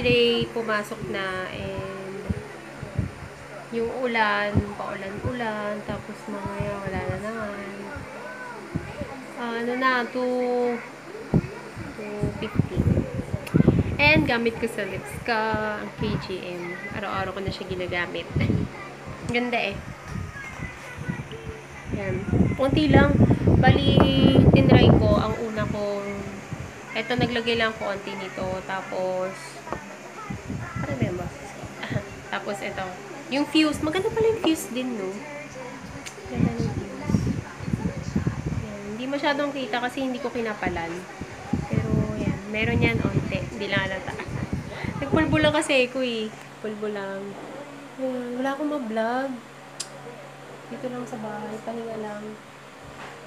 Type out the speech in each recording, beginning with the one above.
Dre pumasok na and yung ulan, paulan-ulan, tapos mamaya wala na naman. Ano na, 2.15. And gamit ko sa lips ka ang KJM. Araw-araw ko na siya ginagamit. Ganda eh. Yan. Unti lang. Bali, tinry ko. Ang una kong eto, naglagay lang ko konti nito. Tapos, remember. Tapos, eto. Yung fuse. Maganda pala yung fuse din, no? Ganda yung fuse. Yan. Hindi masyadong kita kasi hindi ko kinapalan. Pero, yan. Meron yan, onte. Hindi lang alata. Nagpulbo lang kasi ko, eh. Pulbo lang. Wala akong ma-vlog. Dito lang sa bahay. Paninga lang.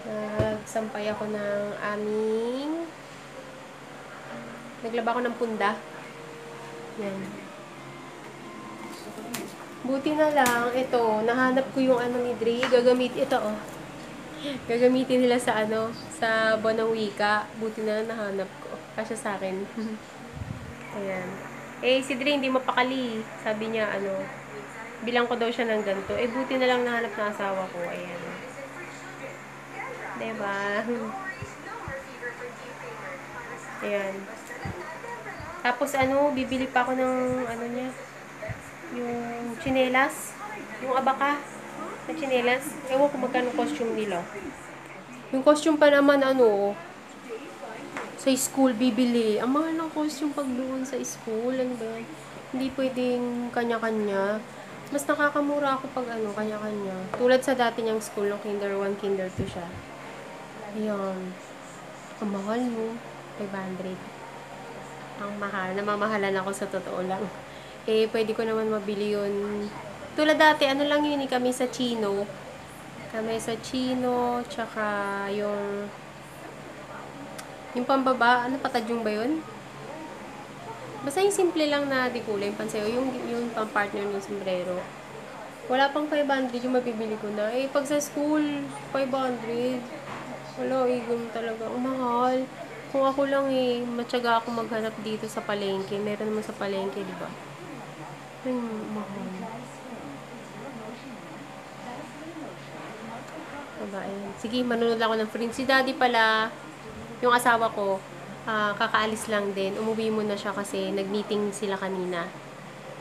Nagsampay ako ng aming naglaba ako ng punda. Yan. Buti na lang. Ito, nahanap ko yung ano ni Dre. Gagamitin ito, oh. Gagamitin nila sa ano, sa Bonawica. Buti na lang nahanap ko. Kasi sa akin. Ayan. Eh, si Dre hindi mapakali. Sabi niya, ano, bilang ko daw siya ng ganito. Eh, buti na lang nahanap na asawa ko. Ayan. Diba? Ayan. Tapos ano, bibili pa ako ng ano niya, yung chinelas, yung abaka na chinelas. Ewan ko magkano costume nila. Yung costume pa naman ano, sa school bibili. Ang mahal ng costume pag doon sa school, ano ba? Hindi pwedeng kanya-kanya. Mas nakakamura ako pag ano, kanya-kanya. Tulad sa dati niyang school, no, kinder 1, kinder 2 siya. Ayun. Ang mahal mo, kay Bandred. Ang mahal. Namamahalan ako sa totoo lang. Eh, pwede ko naman mabili yun. Tulad dati, ano lang yun eh, kami sa Chino. Kami sa Chino, tsaka yung pambaba, ano, patadyong ba yun? Basta yung simple lang na di kulay, pansayo, yung pang-partner ng sombrero. Wala pang 500 yung mabibili ko na. Eh, pag sa school, 500. Wala, eh, ganun talaga. Ang mahal. Kung ako lang eh, matyaga ako maghanap dito sa palengke. Meron naman sa palengke, di ba? Ay, mahal. Diba, eh. Sige, manunod ako ng Fringe. Si Daddy pala, yung asawa ko, kakaalis lang din. Umuwi muna siya kasi nag-meeting sila kanina.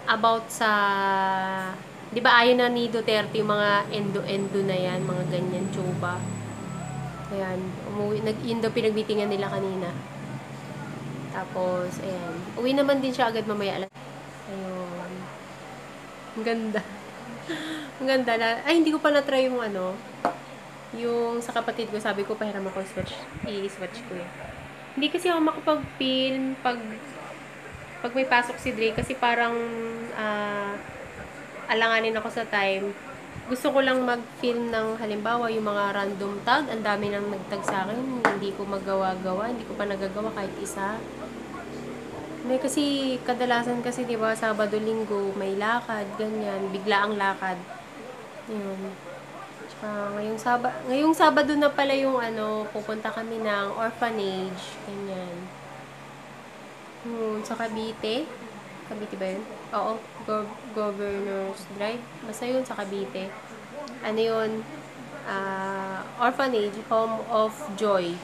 About sa, di ba ayon na ni Duterte yung mga endo-endo na yan, mga ganyan, tsuba. Ayan, umuwi, yun daw pinagbitingan nila kanina. Tapos, ayan. Uwi naman din siya agad mamaya. Ayun. Ang ganda. Ang ganda. Ay, hindi ko pa na-try yung ano. Yung sa kapatid ko, sabi ko, pahiram ako swatch. I-swatch ko yun. Hindi kasi ako makapag-film pag may pasok si Dre. Kasi parang alanganin ako sa time. Gusto ko lang mag-film ng halimbawa yung mga random tag. Ang dami nang nag-tag sa akin. Hindi ko magawa-gawa. Hindi ko pa nagagawa kahit isa. May kasi kadalasan kasi diba Sabado Linggo may lakad, ganyan, bigla ang lakad. Yun. Tsaka ngayong Sabado na pala yung ano, pupunta kami ng orphanage, ganyan. Sa Cavite. Cavite ba yun? Oo, Governor's Drive. Basta yun sa Cavite. Ano yun? Orphanage, Home of Joy.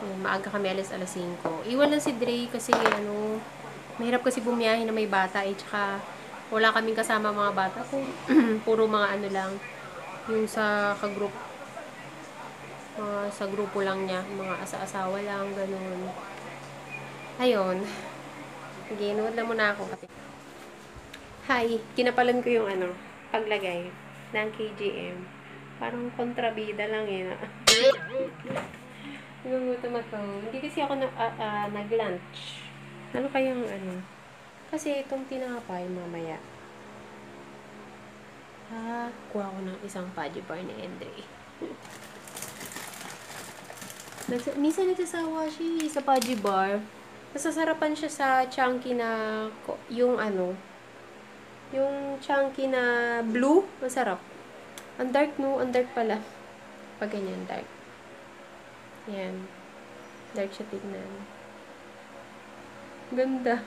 Maaga kami alas 5. Iwan lang si Dre kasi ano, mahirap kasi bumiyahin na may bata eh. Tsaka wala kaming kasama mga bata. Puro mga ano lang. Yung sa kagroup. Sa grupo lang niya. Mga asa-asawa lang, ganun. Ayun. Sige, nuod lang muna ako kasi. Hi, kinapalan ko yung ano, paglagay ng KJM. Parang kontrabida lang eh. Nagugutom ako. Hindi kasi ako nag-lunch. Ano kayang ano? Kasi itong tinapay mamaya. Kuha ko ng isang pudgy bar ni Andre. Minsan nagsasawa siya sa pudgy bar. Nasasarapan siya sa chunky na yung ano, yung chunky na blue, masarap. Ang dark, no? Ang dark pala. Pag ganyan, dark. Yan. Dark siya tignan. Ganda.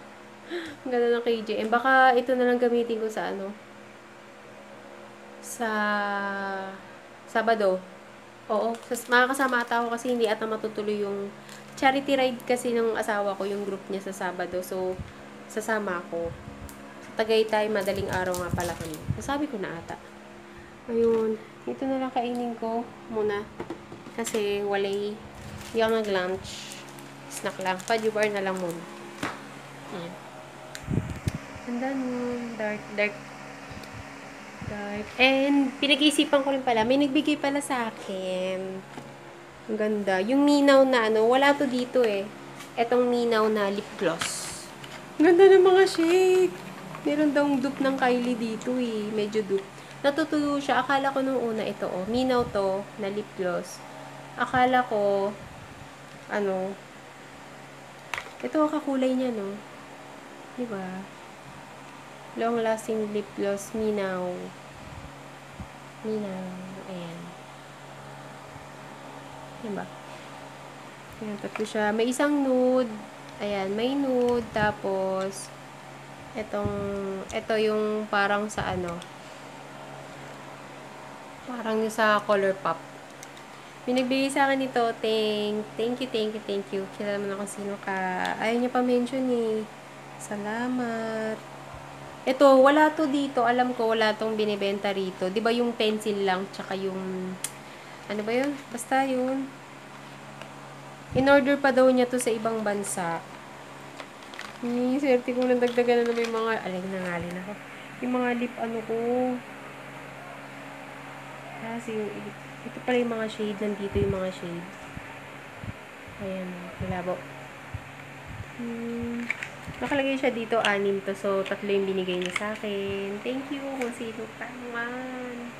Ang ganda ng KJM. Baka ito na lang gamitin ko sa ano. Sa Sabado. Oo. Makakasama ata ako kasi hindi ata matutuloy yung charity ride kasi ng asawa ko, yung group niya sa Sabado. So, sasama ako. Sa Tagaytay, madaling araw nga pala kami. Nasabi ko na ata. Ayun. Ito na lang kainin ko muna. Kasi walay. Hindi ako nag-lunch. Snack lang. Fudgy bar na lang muna. Ayan. And then, dark. And, pinag-iisipan ko rin pala. May nagbigay pala sa akin. Ang ganda. Yung minaw na ano, wala to dito eh. Etong minaw na lip gloss. Ganda ng mga shade. Meron daw dupe ng Kylie dito eh. Medyo dupe. Natutuyo siya. Akala ko nung una ito oh. Minaw to na lip gloss. Akala ko, ano, ito ang kakulay niya no. Diba? Long lasting lip gloss. Minaw. Ayan. Diba? Ayan, tatlo siya. May isang nude. Ayan, may nude. Tapos, ito yung parang sa ano, parang yung sa Colourpop. Binagbigay sa akin ito. Thank you. Kailan naman ako sino ka. Ayaw niya pa-mention eh. Salamat. Ito, wala to dito. Alam ko, wala tong binibenta rito. Diba yung pencil lang, tsaka yung ano ba yun? Basta yun. In-order pa daw niya to sa ibang bansa. Swerte kong nadagdagan na naman yung mga nangalin ako. Yung mga lip ano ko. Kasi ito pala yung mga shade. Nandito yung mga shade. Ayan. Malabo. Nakalagay siya dito. 6 to. So, 3 yung binigay niya sa akin. Thank you. Kung sino tangan.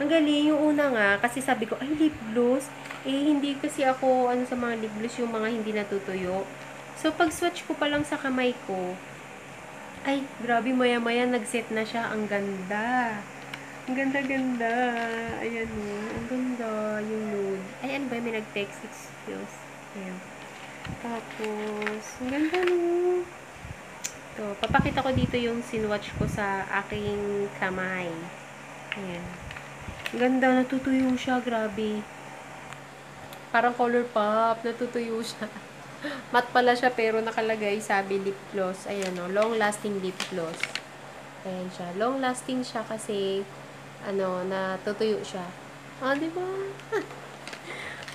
Ang galing, yung una nga, kasi sabi ko, ay, lip gloss. Eh, hindi kasi ako, ano sa mga lip gloss, yung mga hindi natutuyo. So, pag-swatch ko pa lang sa kamay ko, ay, grabe, maya-maya, nag-set na siya. Ang ganda. Ang ganda-ganda. Ayan, ang ganda. Yung nude. Ayan ba, may nag-text. Excuse. Ayan. Tapos, ang ganda, no. Ito, papakita ko dito yung sinwatch ko sa aking kamay. Ayan. Ganda, natutuyo siya, grabe. Parang Colourpop, natutuyo siya. Matte pala siya, pero nakalagay, sabi, lip gloss. Ayan o, long-lasting lip gloss. Ayan siya. Long-lasting siya kasi, ano, natutuyo siya. Ah, diba?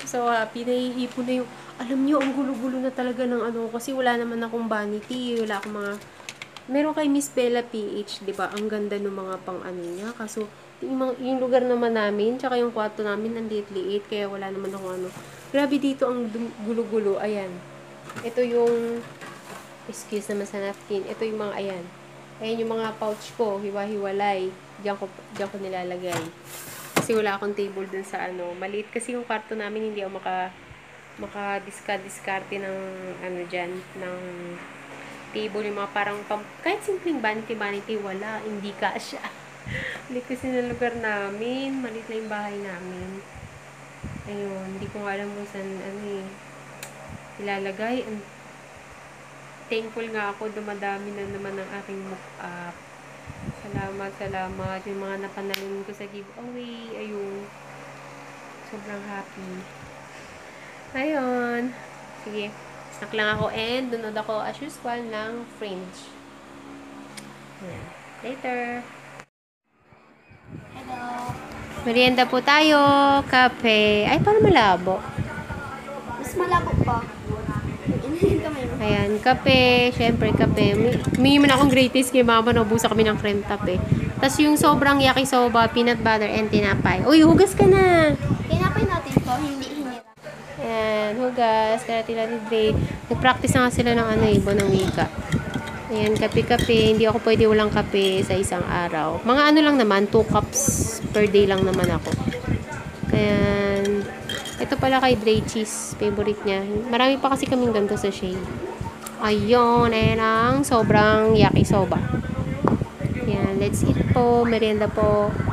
So, happy, naiipon na yung, alam nyo, ang gulo-gulo na talaga ng ano, kasi wala naman akong vanity, wala akong mga, meron kay Miss Bella PH, diba? Ang ganda ng mga pang-ano niya, kaso, yung lugar naman namin, tsaka yung kwarto namin, ang liit-liit, kaya wala naman akong ano. Grabe dito ang gulo-gulo. Ayan. Ito yung, excuse naman sa napkin. Ito yung mga, ayan. Ayan yung mga pouch ko, hiwa-hiwalay. Diyan ko nilalagay. Kasi wala akong table dun sa ano. Maliit kasi yung kwarto namin, hindi ako maka-discard-discarte ng ano dyan, ng table. Yung mga parang, kahit simpleng vanity-vanity, wala. Hindi ka siya. Malit kasi na lugar namin. Malit na yung bahay namin. Ayun. Hindi ko alam kung saan ano eh. Ilalagay. Thankful nga ako. Dumadami na naman ang aking mock-up. Salamat. Yung mga napanalim ko sa giveaway. Ayun. Sobrang happy. Ayun. Sige. Snack lang ako and dunod ako as usual ng Fringe. Ayan. Later. Merienda po tayo. Kape. Ay, parang malabo. Mas malabo pa. Ayan, kape. Siyempre, kape. May man akong greatest kay mama. Naubusa kami ng cream top eh. Tapos yung sobrang yakisoba, peanut butter, and tinapay. Uy, hugas ka na. Tinapay natin po. Hindi hinira. Ayan, hugas. Karati-lati Dre. Nag-practice na nga sila ng ano eh, Bonawica. Ayan, kape-kape. Hindi ako pwede walang kape sa isang araw. Mga ano lang naman, 2 cups per day lang naman ako. Ayan. Ito pala kay Dre cheese. Favorite niya. Marami pa kasi kaming ganito sa shade. Ayun, ayan ang sobrang yakisoba. Ayan, let's eat po. Merienda po.